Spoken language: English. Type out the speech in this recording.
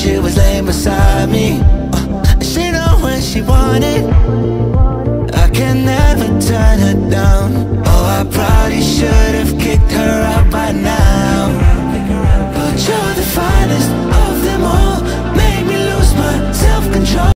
She was laying beside